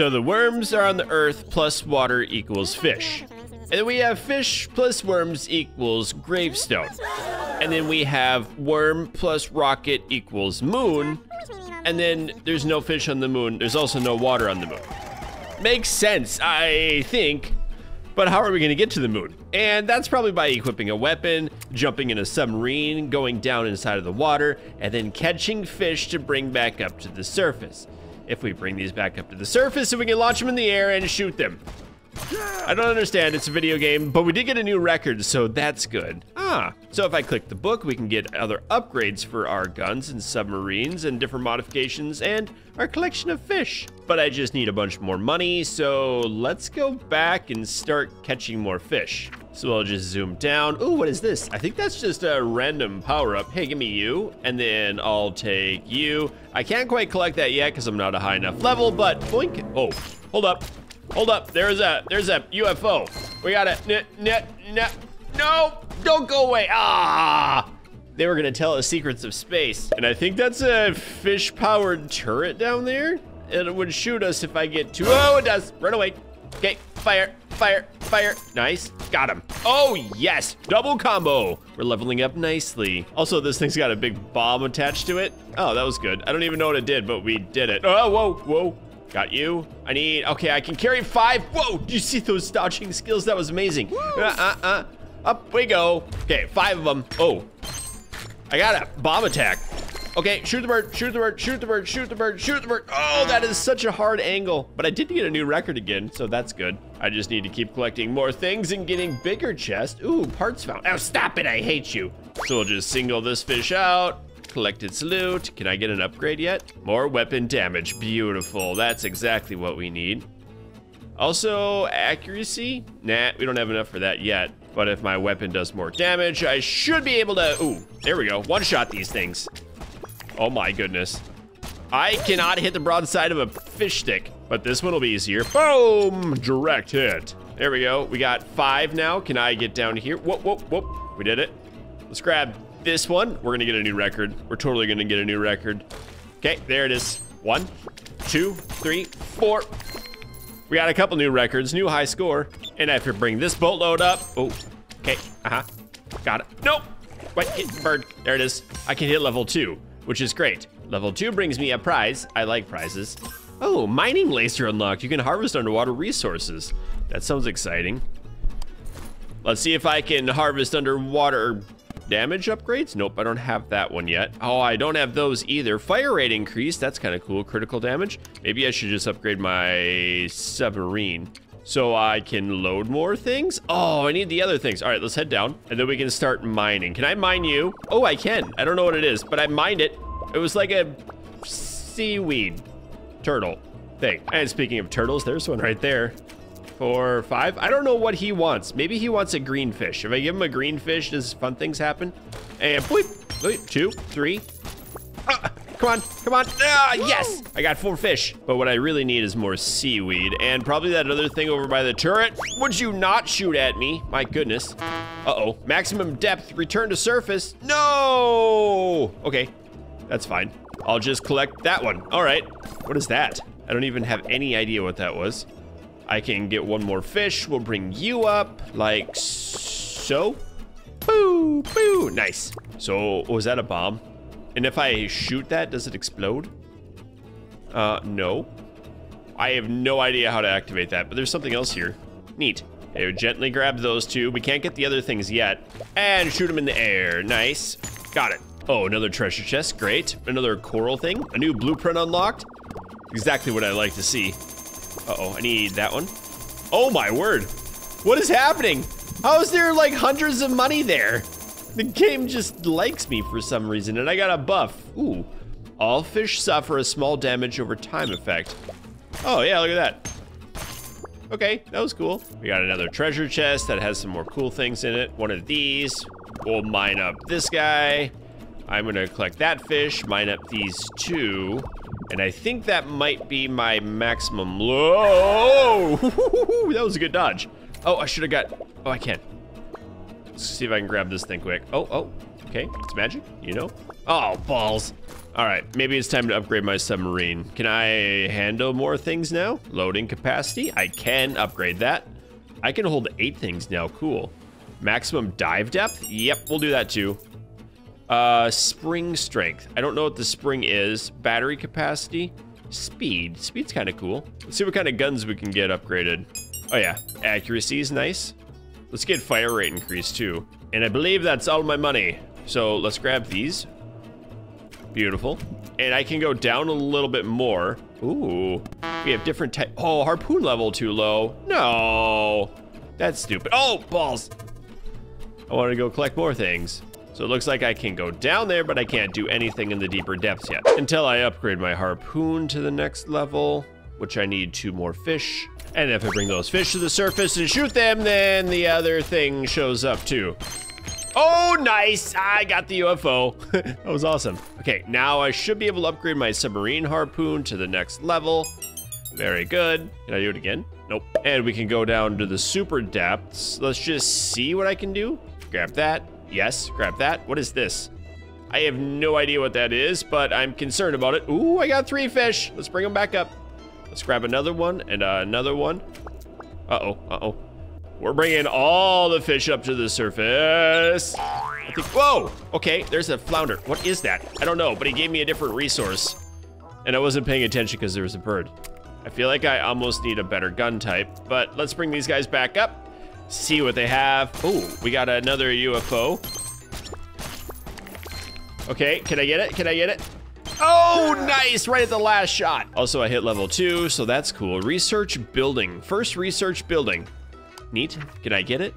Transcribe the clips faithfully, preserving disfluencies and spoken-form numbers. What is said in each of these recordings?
So the worms are on the earth plus water equals fish. And then we have fish plus worms equals gravestone. And then we have worm plus rocket equals moon. And then there's no fish on the moon. There's also no water on the moon. Makes sense, I think. But how are we gonna get to the moon? And that's probably by equipping a weapon, jumping in a submarine, going down inside of the water, and then catching fish to bring back up to the surface. If we bring these back up to the surface, so we can launch them in the air and shoot them. I don't understand, it's a video game, but we did get a new record, so that's good. Ah, so if I click the book, we can get other upgrades for our guns and submarines and different modifications and our collection of fish. But I just need a bunch more money, so let's go back and start catching more fish. So I'll just zoom down. Ooh, what is this? I think that's just a random power-up. Hey, give me you, and then I'll take you. I can't quite collect that yet because I'm not a high enough level, but boink. Oh, hold up. Hold up, there's a, there's a U F O. We got a, no, don't go away, ah! They were gonna tell us secrets of space. And I think that's a fish-powered turret down there. And it would shoot us if I get too, oh, it does, run away. Okay, fire, fire, fire, nice, got him. Oh yes, double combo. We're leveling up nicely. Also, this thing's got a big bomb attached to it. Oh, that was good. I don't even know what it did, but we did it. Oh, whoa, whoa. Got you. I need, okay, I can carry five. Whoa, did you see those dodging skills? That was amazing. Uh, uh, uh. Up we go. Okay, five of them. Oh, I got a bomb attack. Okay, shoot the bird, shoot the bird, shoot the bird, shoot the bird, shoot the bird. Oh, that is such a hard angle. But I did get a new record again, so that's good. I just need to keep collecting more things and getting bigger chests. Ooh, parts found. Oh, stop it, I hate you. So we'll just single this fish out. Collected salute. Can I get an upgrade yet? More weapon damage. Beautiful. That's exactly what we need. Also, accuracy? Nah, we don't have enough for that yet. But if my weapon does more damage, I should be able to... Ooh, there we go. One-shot these things. Oh my goodness. I cannot hit the broadside of a fish stick. But this one will be easier. Boom! Direct hit. There we go. We got five now. Can I get down here? Whoop, whoop, whoop. We did it. Let's grab... this one, we're gonna get a new record. We're totally gonna get a new record. Okay, there it is. One, two, three, four. We got a couple new records, new high score. And I have to bring this boatload up. Oh, okay, uh-huh, got it. Nope, wait, get bird, there it is. I can hit level two, which is great. Level two brings me a prize, I like prizes. Oh, mining laser unlocked. You can harvest underwater resources. That sounds exciting. Let's see if I can harvest underwater damage upgrades? Nope, I don't have that one yet. Oh, I don't have those either. Fire rate increase, that's kind of cool. Critical damage. Maybe I should just upgrade my submarine so I can load more things. Oh, I need the other things. All right, let's head down and then we can start mining. Can I mine you? Oh, I can. I don't know what it is, but I mined it. It was like a seaweed turtle thing. And speaking of turtles, there's one right there. Four, five, I don't know what he wants. Maybe he wants a green fish. If I give him a green fish, does fun things happen? And bleep, bleep, two, three. Ah, come on, come on, ah, yes! I got four fish. But what I really need is more seaweed and probably that other thing over by the turret. Would you not shoot at me? My goodness. Uh-oh, maximum depth, return to surface. No! Okay, that's fine. I'll just collect that one. All right, what is that? I don't even have any idea what that was. I can get one more fish. We'll bring you up like so. Boo, boo, nice. So, was that a bomb? And if I shoot that, does it explode? Uh, no. I have no idea how to activate that, but there's something else here. Neat. Okay, gently grab those two. We can't get the other things yet. And shoot them in the air, nice. Got it. Oh, another treasure chest, great. Another coral thing, a new blueprint unlocked. Exactly what I like to see. Uh-oh, I need that one. Oh my word. What is happening? How is there like hundreds of money there? The game just likes me for some reason and I got a buff. Ooh, all fish suffer a small damage over time effect. Oh yeah, look at that. Okay, that was cool. We got another treasure chest that has some more cool things in it. One of these, we'll mine up this guy. I'm gonna collect that fish, mine up these two. And I think that might be my maximum low. That was a good dodge. Oh, I should have got, oh, I can't. Let's see if I can grab this thing quick. Oh, oh, okay, it's magic, you know. Oh, balls. All right, maybe it's time to upgrade my submarine. Can I handle more things now? Loading capacity. I can upgrade that. I can hold eight things now. Cool. Maximum dive depth. Yep, we'll do that too. Uh, spring strength. I don't know what the spring is. Battery capacity. Speed. Speed's kind of cool. Let's see what kind of guns we can get upgraded. Oh yeah, accuracy is nice. Let's get fire rate increase too. And I believe that's all my money. So let's grab these. Beautiful. And I can go down a little bit more. Ooh, we have different type. Oh, harpoon level too low. No, that's stupid. Oh, balls. I want to go collect more things. So it looks like I can go down there, but I can't do anything in the deeper depths yet until I upgrade my harpoon to the next level, which I need two more fish. And if I bring those fish to the surface and shoot them, then the other thing shows up too. Oh, nice, I got the U F O. That was awesome. Okay, now I should be able to upgrade my submarine harpoon to the next level. Very good. Can I do it again? Nope. And we can go down to the super depths. Let's just see what I can do. Grab that. Yes, grab that. What is this? I have no idea what that is, but I'm concerned about it. Ooh, I got three fish. Let's bring them back up. Let's grab another one and uh, another one. Uh-oh, uh-oh. We're bringing all the fish up to the surface. I think, whoa, okay, there's a flounder. What is that? I don't know, but he gave me a different resource. And I wasn't paying attention because there was a bird. I feel like I almost need a better gun type, but let's bring these guys back up, see what they have. Oh, we got another U F O. Okay, can I get it? Can I get it? Oh, nice, right at the last shot. Also, I hit level two, so that's cool. Research building, first research building. Neat, can I get it?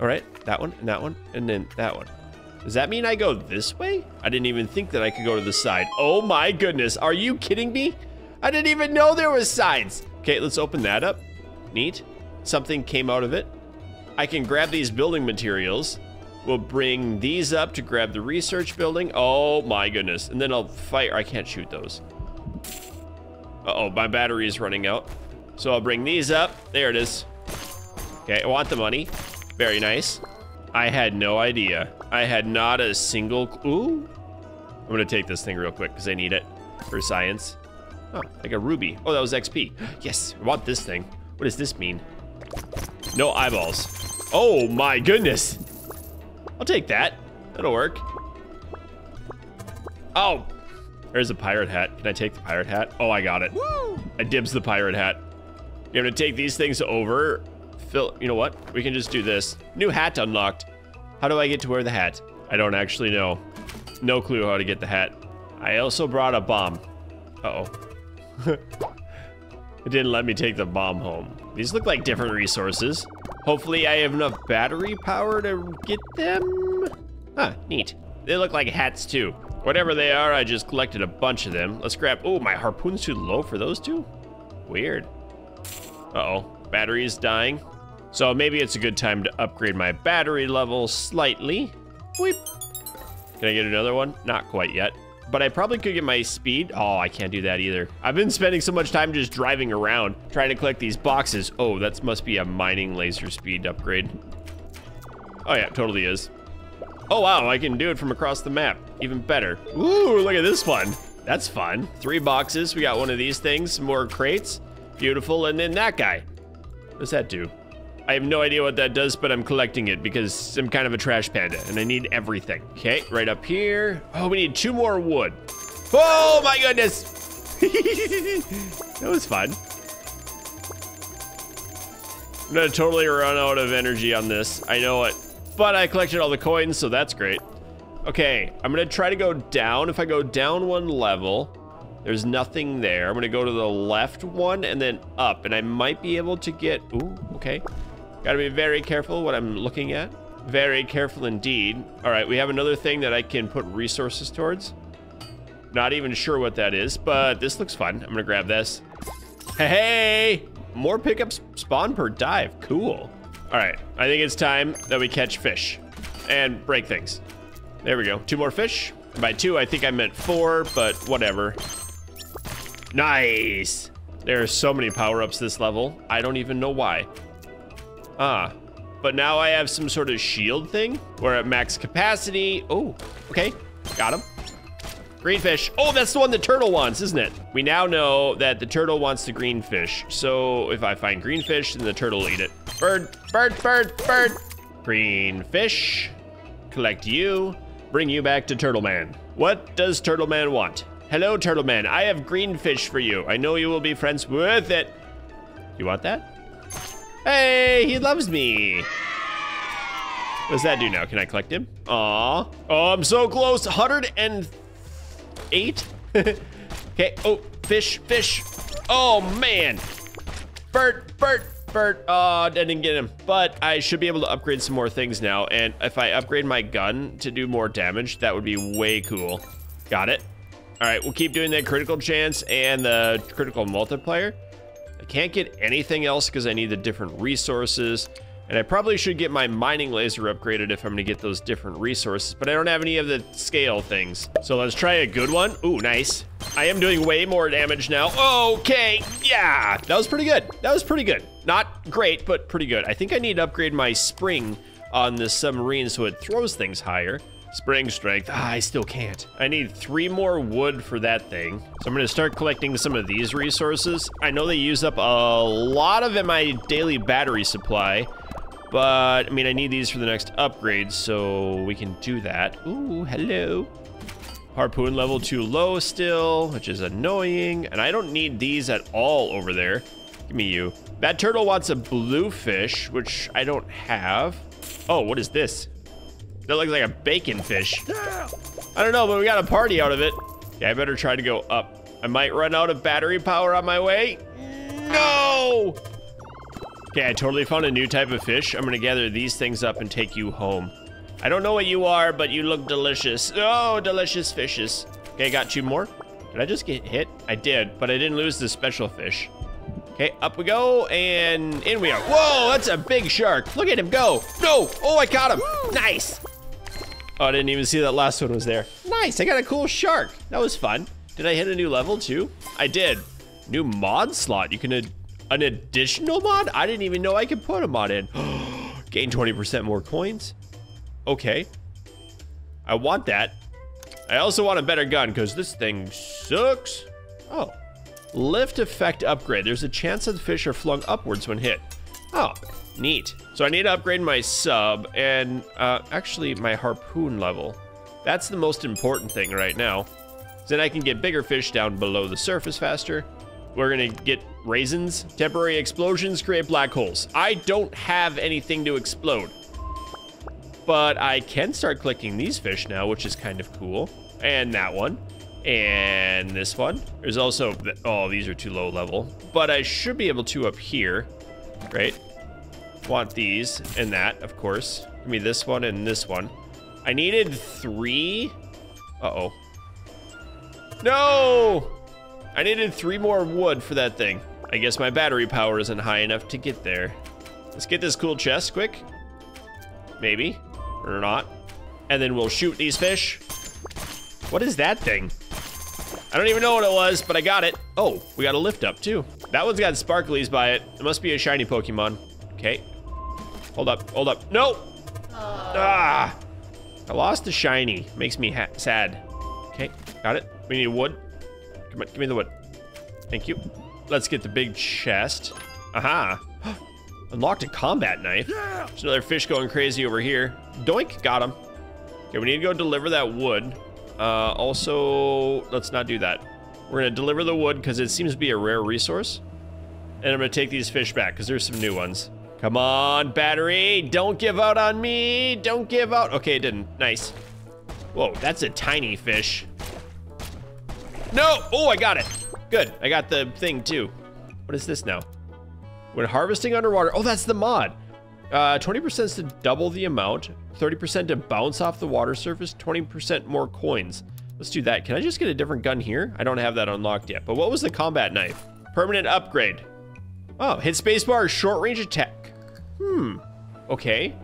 All right, that one, and that one, and then that one. Does that mean I go this way? I didn't even think that I could go to the side. Oh my goodness, are you kidding me? I didn't even know there was sides. Okay, let's open that up. Neat, something came out of it. I can grab these building materials. We'll bring these up to grab the research building. Oh my goodness. And then I'll fire. I can't shoot those. Uh-oh, my battery is running out. So I'll bring these up. There it is. Okay, I want the money. Very nice. I had no idea. I had not a single clue. I'm gonna take this thing real quick because I need it for science. Oh, like a ruby. Oh, that was X P. Yes, I want this thing. What does this mean? No eyeballs. Oh my goodness. I'll take that. That'll work. Oh, there's a pirate hat. Can I take the pirate hat? Oh, I got it. Woo! I dibs the pirate hat. You're gonna take these things over. Fill, you know what? We can just do this. New hat unlocked. How do I get to wear the hat? I don't actually know. No clue how to get the hat. I also brought a bomb. Uh-oh. It didn't let me take the bomb home. These look like different resources. Hopefully I have enough battery power to get them. Huh, neat. They look like hats too. Whatever they are, I just collected a bunch of them. Let's grab, oh, my harpoon's too low for those two? Weird. Uh-oh, battery's dying. So maybe it's a good time to upgrade my battery level slightly. Weep. Can I get another one? Not quite yet. But I probably could get my speed. Oh, I can't do that either. I've been spending so much time just driving around, trying to collect these boxes. Oh, that must be a mining laser speed upgrade. Oh yeah, it totally is. Oh wow, I can do it from across the map. Even better. Ooh, look at this one. That's fun. Three boxes, we got one of these things, more crates. Beautiful, and then that guy. What's that do? I have no idea what that does, but I'm collecting it because I'm kind of a trash panda and I need everything. Okay, right up here. Oh, we need two more wood. Oh my goodness. That was fun. I'm gonna totally run out of energy on this. I know it, but I collected all the coins, so that's great. Okay, I'm gonna try to go down. If I go down one level, there's nothing there. I'm gonna go to the left one and then up, and I might be able to get, ooh, okay. Gotta be very careful what I'm looking at. Very careful indeed. All right, we have another thing that I can put resources towards. Not even sure what that is, but this looks fun. I'm gonna grab this. Hey, more pickups spawn per dive, cool. All right, I think it's time that we catch fish and break things. There we go, two more fish. By two, I think I meant four, but whatever. Nice. There are so many power-ups this level. I don't even know why. Ah, but now I have some sort of shield thing. We're at max capacity. Oh, okay, got him. Green fish. Oh, that's the one the turtle wants, isn't it? We now know that the turtle wants the green fish. So if I find green fish, then the turtle will eat it. Bird, bird, bird, bird. Green fish. Collect you. Bring you back to Turtle Man. What does Turtle Man want? Hello, Turtle Man. I have green fish for you. I know you will be friends with it. You want that? Hey, he loves me. What does that do now? Can I collect him? Aw. Oh, I'm so close. one hundred and eight. Okay. Oh, fish, fish. Oh, man. Bert, Bert, Bert. Oh, I didn't get him. But I should be able to upgrade some more things now. And if I upgrade my gun to do more damage, that would be way cool. Got it. All right. We'll keep doing that critical chance and the critical multiplier. I can't get anything else because I need the different resources. And I probably should get my mining laser upgraded if I'm gonna get those different resources, but I don't have any of the scale things. So let's try a good one. Ooh, nice. I am doing way more damage now. Okay, yeah, that was pretty good. That was pretty good. Not great, but pretty good. I think I need to upgrade my spring on this submarine so it throws things higher. Spring strength, ah, I still can't. I need three more wood for that thing. So I'm gonna start collecting some of these resources. I know they use up a lot of my daily battery supply, but I mean, I need these for the next upgrade, so we can do that. Ooh, hello. Harpoon level too low still, which is annoying. And I don't need these at all over there. Give me you. That turtle wants a blue fish, which I don't have. Oh, what is this? That looks like a bacon fish. I don't know, but we got a party out of it. Yeah, I better try to go up. I might run out of battery power on my way. No! Okay, I totally found a new type of fish. I'm gonna gather these things up and take you home. I don't know what you are, but you look delicious. Oh, delicious fishes. Okay, got two more. Did I just get hit? I did, but I didn't lose the special fish. Okay, up we go, and in we are. Whoa, that's a big shark. Look at him go. No, oh, I caught him. Nice. Oh, I didn't even see that last one was there. Nice, I got a cool shark. That was fun. Did I hit a new level too? I did. New mod slot, you can ad- An additional mod? I didn't even know I could put a mod in. Gain twenty percent more coins. Okay. I want that. I also want a better gun because this thing sucks. Oh. Lift effect upgrade. There's a chance that the fish are flung upwards when hit. Oh, neat. So I need to upgrade my sub and uh, actually my harpoon level. That's the most important thing right now. Then I can get bigger fish down below the surface faster. We're gonna get raisins. Temporary explosions create black holes. I don't have anything to explode, but I can start collecting these fish now, which is kind of cool. And that one, and this one. There's also, the, oh, these are too low level, but I should be able to up here, right? Want these and that, of course. Give me this one and this one. I needed three. Uh-oh. No! I needed three more wood for that thing. I guess my battery power isn't high enough to get there. Let's get this cool chest quick. Maybe, or not. And then we'll shoot these fish. What is that thing? I don't even know what it was, but I got it. Oh, we got a lift up too. That one's got sparklies by it. It must be a shiny Pokemon. Okay, hold up, hold up. No! Ah! I lost the shiny, makes me ha sad. Okay, got it, we need wood. Come on, give me the wood. Thank you. Let's get the big chest. Aha. Unlocked a combat knife. There's another fish going crazy over here. Doink, got him. Okay, we need to go deliver that wood. Uh, also, let's not do that. We're gonna deliver the wood because it seems to be a rare resource. And I'm gonna take these fish back because there's some new ones. Come on, battery, don't give out on me. Don't give out. Okay, it didn't, nice. Whoa, that's a tiny fish. No, oh, I got it. Good, I got the thing too. What is this now? When harvesting underwater, oh, that's the mod. Uh, twenty percent is to double the amount, thirty percent to bounce off the water surface, twenty percent more coins. Let's do that. Can I just get a different gun here? I don't have that unlocked yet, but what was the combat knife? Permanent upgrade. Oh, hit spacebar, short range attack. Hmm, okay.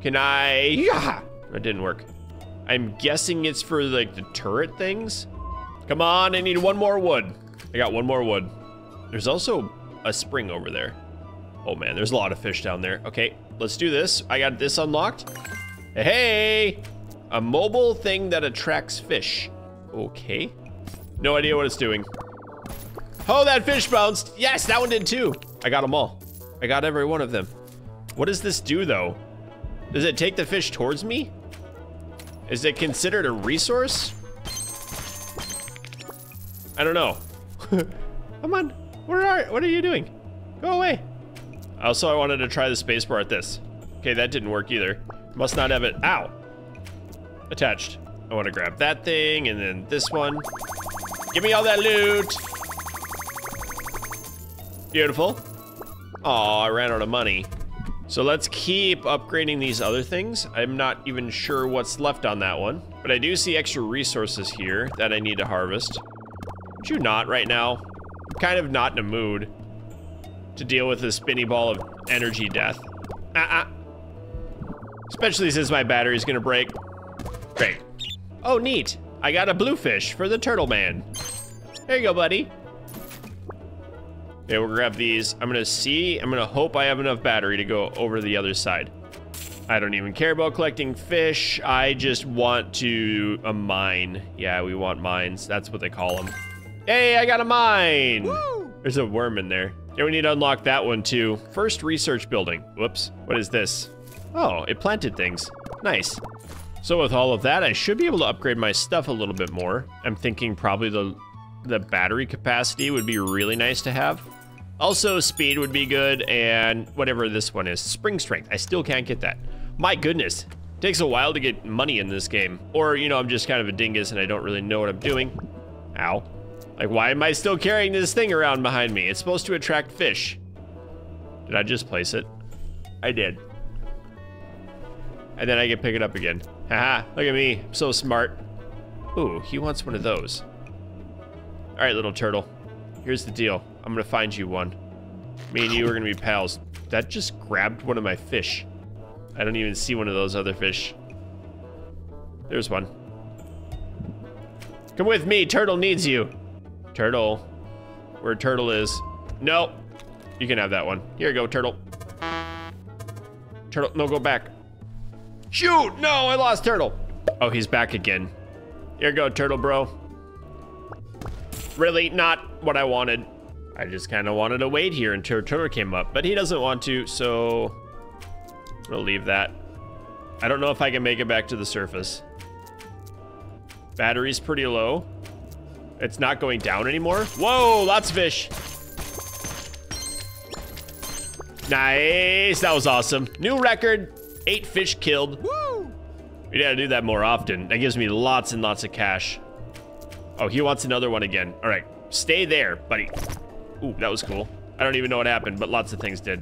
Can I, yeah, that didn't work. I'm guessing it's for like the turret things. Come on, I need one more wood. I got one more wood. There's also a spring over there. Oh man, there's a lot of fish down there. Okay, let's do this. I got this unlocked. Hey, a mobile thing that attracts fish. Okay. No idea what it's doing. Oh, that fish bounced. Yes, that one did too. I got them all. I got every one of them. What does this do though? Does it take the fish towards me? Is it considered a resource? I don't know. Come on, where are, what are you doing? Go away. Also, I wanted to try the spacebar at this. Okay, that didn't work either. Must not have it, ow. Attached. I wanna grab that thing and then this one. Give me all that loot. Beautiful. Aw, I ran out of money. So let's keep upgrading these other things. I'm not even sure what's left on that one, but I do see extra resources here that I need to harvest. Would you not right now? I'm kind of not in a mood to deal with this spinny ball of energy death. Uh-uh. Especially since my battery's gonna break. Great. Oh, neat. I got a bluefish for the turtle man. There you go, buddy. Okay, we'll grab these. I'm gonna see, I'm gonna hope I have enough battery to go over to the other side. I don't even care about collecting fish. I just want to, a mine. Yeah, we want mines. That's what they call them. Hey, I got a mine. Woo! There's a worm in there. Yeah, we need to unlock that one too. First research building. Whoops, what is this? Oh, it planted things, nice. So with all of that, I should be able to upgrade my stuff a little bit more. I'm thinking probably the, the battery capacity would be really nice to have. Also, speed would be good, and whatever this one is. Spring strength, I still can't get that. My goodness, takes a while to get money in this game. Or, you know, I'm just kind of a dingus and I don't really know what I'm doing. Ow. Like, why am I still carrying this thing around behind me? It's supposed to attract fish. Did I just place it? I did. And then I can pick it up again. Haha, look at me, I'm so smart. Ooh, he wants one of those. All right, little turtle, here's the deal. I'm gonna find you one. Me and you are gonna be pals. That just grabbed one of my fish. I don't even see one of those other fish. There's one. Come with me, turtle needs you. Turtle, where turtle is. Nope, you can have that one. Here you go, turtle. Turtle, no, go back. Shoot, no, I lost turtle. Oh, he's back again. Here you go, turtle bro. Really not what I wanted. I just kind of wanted to wait here until turtle came up, but he doesn't want to, so we'll leave that. I don't know if I can make it back to the surface. Battery's pretty low. It's not going down anymore. Whoa, lots of fish. Nice, that was awesome. New record, eight fish killed. Woo! We gotta do that more often. That gives me lots and lots of cash. Oh, he wants another one again. All right, stay there, buddy. Ooh, that was cool. I don't even know what happened, but lots of things did.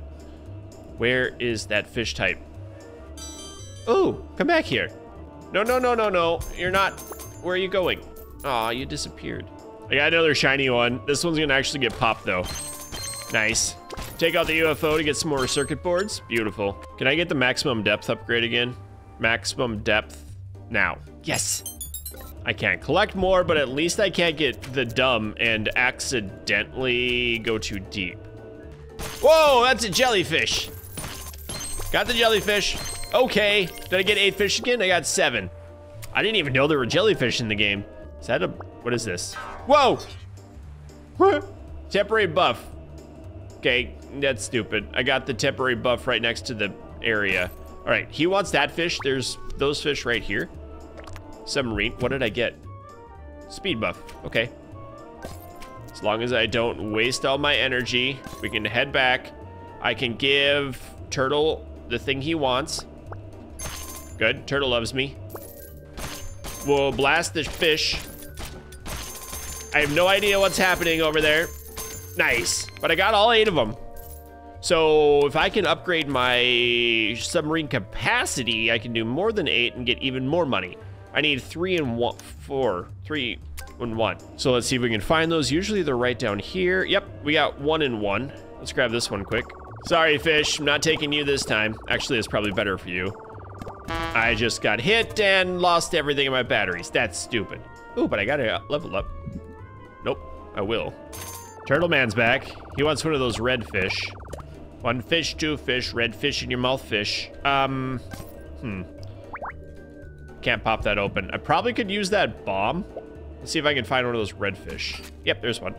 Where is that fish type? Ooh, come back here. No, no, no, no, no. You're not. Where are you going? Aw, you disappeared. I got another shiny one. This one's gonna actually get popped though. Nice. Take out the U F O to get some more circuit boards. Beautiful. Can I get the maximum depth upgrade again? Maximum depth now. Yes. I can't collect more, but at least I can't get the dumb and accidentally go too deep. Whoa, that's a jellyfish. Got the jellyfish. Okay, did I get eight fish again? I got seven. I didn't even know there were jellyfish in the game. Is that a, what is this? Whoa. Temporary buff. Okay, that's stupid. I got the temporary buff right next to the area. All right, he wants that fish. There's those fish right here. Submarine, what did I get? Speed buff, okay. As long as I don't waste all my energy, we can head back. I can give turtle the thing he wants. Good, turtle loves me. We'll blast the fish. I have no idea what's happening over there. Nice, but I got all eight of them. So if I can upgrade my submarine capacity, I can do more than eight and get even more money. I need three and one, four, three and one. So let's see if we can find those. Usually they're right down here. Yep, we got one and one. Let's grab this one quick. Sorry, fish, I'm not taking you this time. Actually, it's probably better for you. I just got hit and lost everything in my batteries. That's stupid. Ooh, but I gotta level up. Nope, I will. Turtle man's back. He wants one of those red fish. One fish, two fish, red fish in your mouth fish. Um, hmm. Can't pop that open. I probably could use that bomb. Let's see if I can find one of those redfish. Yep, there's one.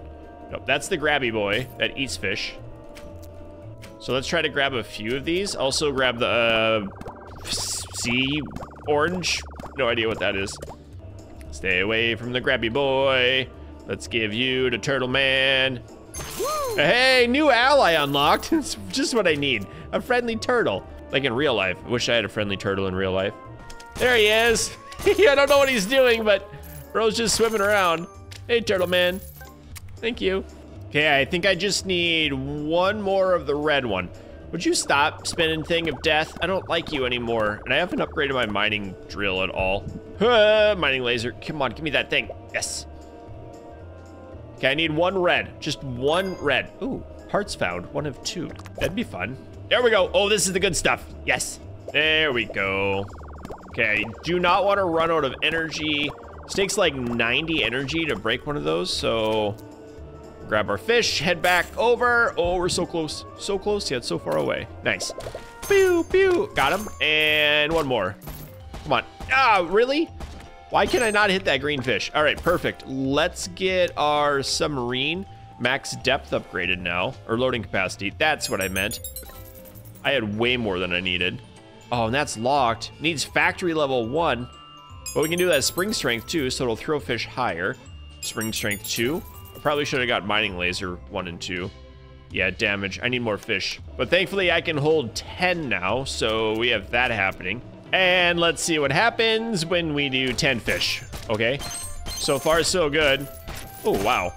Nope, that's the grabby boy that eats fish. So let's try to grab a few of these. Also grab the uh, sea orange. No idea what that is. Stay away from the grabby boy. Let's give you to Turtle Man. Woo! Hey, new ally unlocked. It's just what I need. A friendly turtle. Like in real life. I wish I had a friendly turtle in real life. There he is. I don't know what he's doing, but bro's just swimming around. Hey, Turtle Man. Thank you. Okay, I think I just need one more of the red one. Would you stop spinning thing of death? I don't like you anymore. And I haven't upgraded my mining drill at all. Ah, mining laser. Come on, give me that thing. Yes. Okay, I need one red. Just one red. Ooh, hearts found. One of two. That'd be fun. There we go. Oh, this is the good stuff. Yes. There we go. Okay, do not want to run out of energy. This takes like ninety energy to break one of those, so... Grab our fish, head back over. Oh, we're so close, so close, yet so far away. Nice. Pew, pew, got him. And one more. Come on. Ah, really? Why can I not hit that green fish? All right, perfect. Let's get our submarine max depth upgraded now, or loading capacity. That's what I meant. I had way more than I needed. Oh, and that's locked. Needs factory level one. But we can do that spring strength too, so it'll throw fish higher. Spring strength two. Probably should have got mining laser one and two. Yeah, damage. I need more fish. But thankfully, I can hold ten now, so we have that happening. And let's see what happens when we do ten fish. Okay. So far, so good. Oh, wow.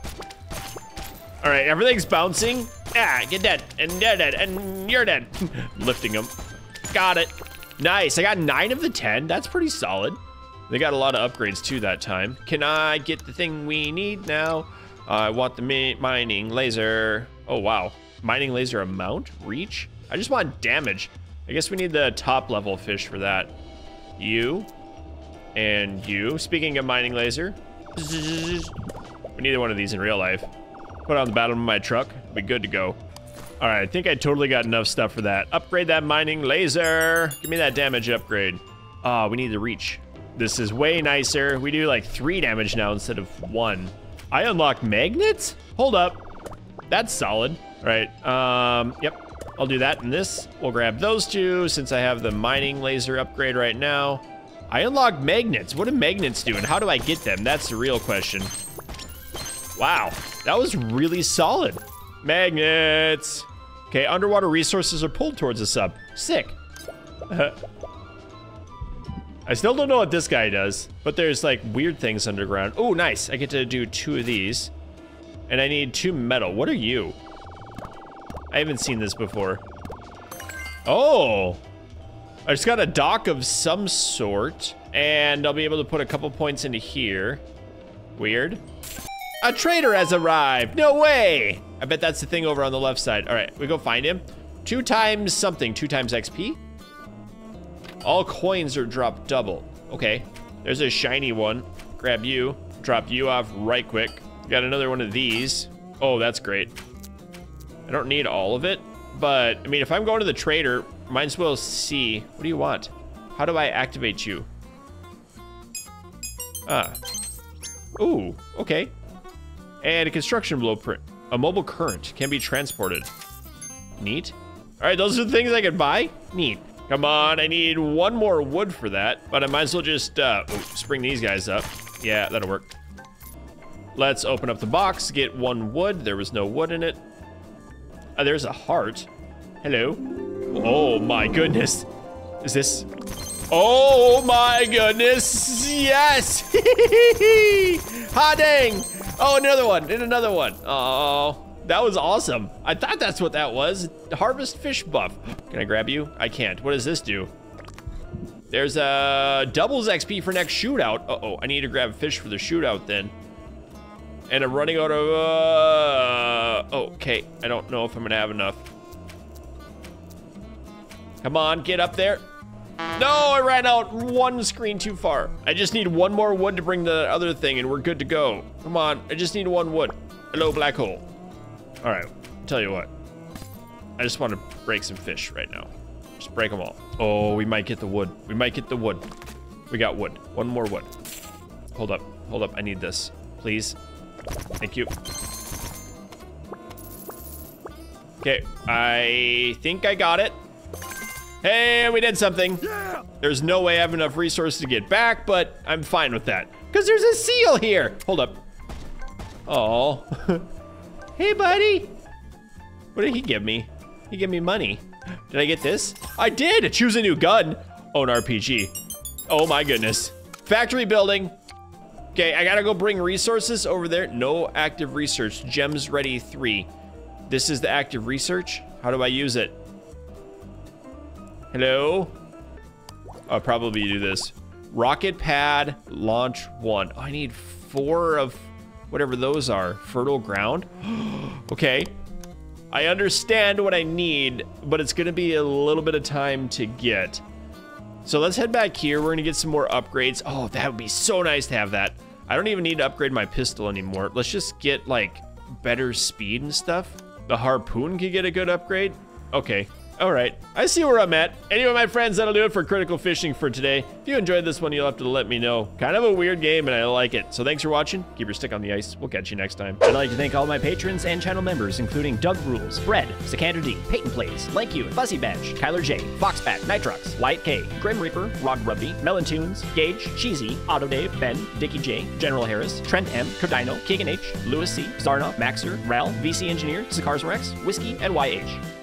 All right, everything's bouncing. Ah, get dead, and they're dead, and you're dead. Lifting them. Got it. Nice. I got nine of the ten. That's pretty solid. They got a lot of upgrades, too, that time. Can I get the thing we need now? Uh, I want the mi mining laser. Oh, wow. Mining laser amount? Reach? I just want damage. I guess we need the top level fish for that. You. And you. Speaking of mining laser. We needed one of these in real life. Put on the bottom of my truck. Be good to go. All right. I think I totally got enough stuff for that. Upgrade that mining laser. Give me that damage upgrade. Ah, uh, we need the reach. This is way nicer. We do like three damage now instead of one. I unlock magnets? Hold up. That's solid. All right. Um, yep. I'll do that and this. We'll grab those two since I have the mining laser upgrade right now. I unlock magnets. What do magnets do and how do I get them? That's the real question. Wow. That was really solid. Magnets. Okay. Underwater resources are pulled towards the sub. Sick. I still don't know what this guy does, but there's like weird things underground. Oh, nice. I get to do two of these. And I need two metal. What are you? I haven't seen this before. Oh. I just got a dock of some sort. And I'll be able to put a couple points into here. Weird. A trader has arrived. No way. I bet that's the thing over on the left side. All right, we go find him. Two times something. Two times X P. All coins are dropped double. Okay, there's a shiny one. Grab you, drop you off right quick. Got another one of these. Oh, that's great. I don't need all of it, but I mean, if I'm going to the trader, might as well see. What do you want? How do I activate you? Ah. Ooh, okay. And a construction blueprint. A mobile current can be transported. Neat. All right, those are the things I can buy? Neat. Come on, I need one more wood for that, but I might as well just uh, oh, spring these guys up. Yeah, that'll work. Let's open up the box, get one wood. There was no wood in it. Oh, there's a heart. Hello. Oh my goodness. Is this? Oh my goodness, yes! Ha dang! Oh, another one, and another one. Oh. That was awesome. I thought that's what that was. Harvest fish buff. Can I grab you? I can't. What does this do? There's a doubles X P for next shootout. Uh-oh, I need to grab fish for the shootout then. And I'm running out of, uh, okay. I don't know if I'm gonna have enough. Come on, get up there. No, I ran out one screen too far. I just need one more wood to bring the other thing and we're good to go. Come on, I just need one wood. Hello, black hole. All right, tell you what. I just want to break some fish right now. Just break them all. Oh, we might get the wood. We might get the wood. We got wood. One more wood. Hold up. Hold up, I need this, please. Thank you. Okay, I think I got it. Hey, we did something. Yeah. There's no way I have enough resources to get back, but I'm fine with that. Because there's a seal here. Hold up. Oh. Hey, buddy. What did he give me? He gave me money. Did I get this? I did. Choose a new gun. Oh, an R P G. Oh, my goodness. Factory building. Okay, I gotta go bring resources over there. No active research. Gems ready three. This is the active research. How do I use it? Hello? I'll probably do this. Rocket pad, launch one. Oh, I need four of whatever those are. Fertile ground? Okay. I understand what I need, but it's gonna be a little bit of time to get. So let's head back here. We're gonna get some more upgrades. Oh, that would be so nice to have that. I don't even need to upgrade my pistol anymore. Let's just get like better speed and stuff. The harpoon could get a good upgrade. Okay. All right, I see where I'm at. Anyway, my friends, that'll do it for Critical Fishing for today. If you enjoyed this one, you'll have to let me know. Kind of a weird game, and I like it. So thanks for watching. Keep your stick on the ice. We'll catch you next time. I'd like to thank all my patrons and channel members, including Doug Rules, Fred, Sikander D, Peyton Plays, Lanky, Fuzzy Badge, Kyler J, Foxbat, Nitrox, Wyatt K, Grim Reaper, Rod Rubby, Melontunes, Gage, Cheesy, Auto Dave, Ben, Dickie J, General Harris, Trent M, Cardino, Keegan H, Lewis C, Zarna, Maxer, Ral, V C Engineer, Sikarsrex, Whiskey, and Y H.